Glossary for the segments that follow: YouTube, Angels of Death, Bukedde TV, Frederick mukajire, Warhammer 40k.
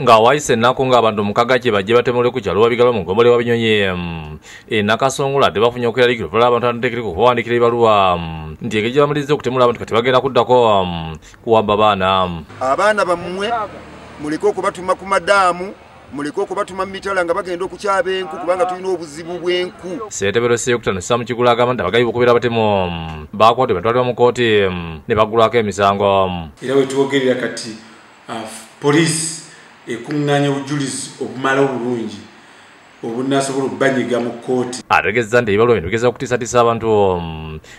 nga waise nako nga abantu mukaga kye bajje batemule ku kyalo babigala mu gomole wabinyonye nakasongola de bafunya okuyali kiro bala abantu andekereko hoandikire baluwa ndiye kye bamalize okutemula abantu kati bagenda kuddako kuwamba baana abana bamwe muliko kubatuma ku madamu muliko kubatuma mitala nga bagenda okukyaba enku kubanga tulina obuzibu bwenku setebero seyokutano samu kigulaga abantu bagayibo kubera batemo bakwate batwalwa mu kooti ne bagulako emisango irawe tuogerira kati police ekunganya ujulizi obumala obulungi obunasobola banyiga mu kooti aregeza nde ibalo ndugeza kutisatisa abantu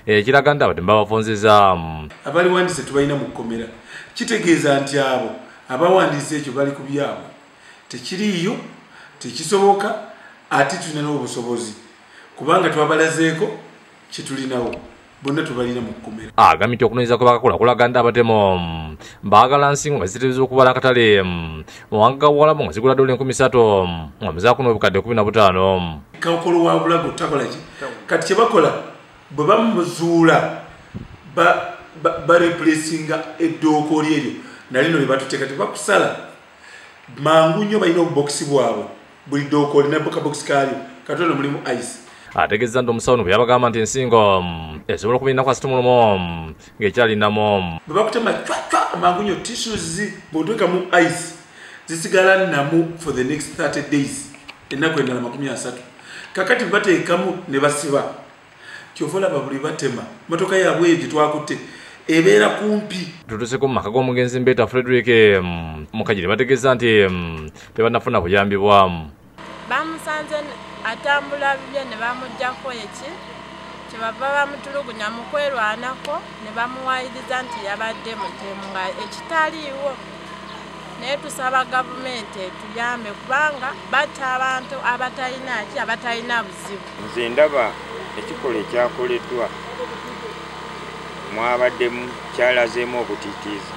kiraganda batemba bafonzeza abali wandise tubaina mukomera kitegeeza anti abo abawandise ekyo bali kubyabo tekiriyo tekisoboka ati tunena obusobozi kubanga twabalazeeko kitulinawo bonna tubalina mukomera agamiti okunoyeza ko bakakola kulaganda abatemo bagala nsingo bazitebizo okubala katale wanga wala mu zigula dole 13 mwamza kuno obukadde 15 kakolo wa bulago takola ki kati kye bakola bwe bamuzuula ba replacinga eddoko lyeryo nalino libatuteka tebakusala mangu nyo bayina boxi bwabo buli ddoko lina box kali katono mulimu ice ategeza ndo musawano byabagamba nti nsingo esobola kubina kwa stumulu mom ngekyali na mom babakutema twa mangunyo tissues bodweka mu ice zisigala namu for the next 30 days enakwenda na 30 kakati bateekamu ne basiba kyovola babuli batema motoka ya bweji twakute ebera kumpi tutoseko makago mugenzi mbeta Frederick mukajire bategeza nti bebanafuna kuyambibwa bamusanze atambula bibye ne bamujjako eki kyebava mutulugunya mukwerwanako ne bamuwayiriza nti yabadde mutemu nga ekitaliiwo naye tusaba gavumenti etuyambe kubanga batta abantu abatalina ki abatalina buzibu nze ndaba ekikola ekyakoleddwa mwabaddemu kyalazeemu okutiitiiza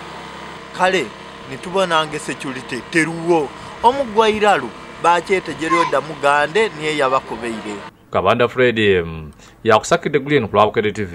kale ne tubonange security teruwo omuggwairalu bachete jerioda mugande niye yabakobeire kabanda Fred yakusakide guliye nkulwa Bukedde TV.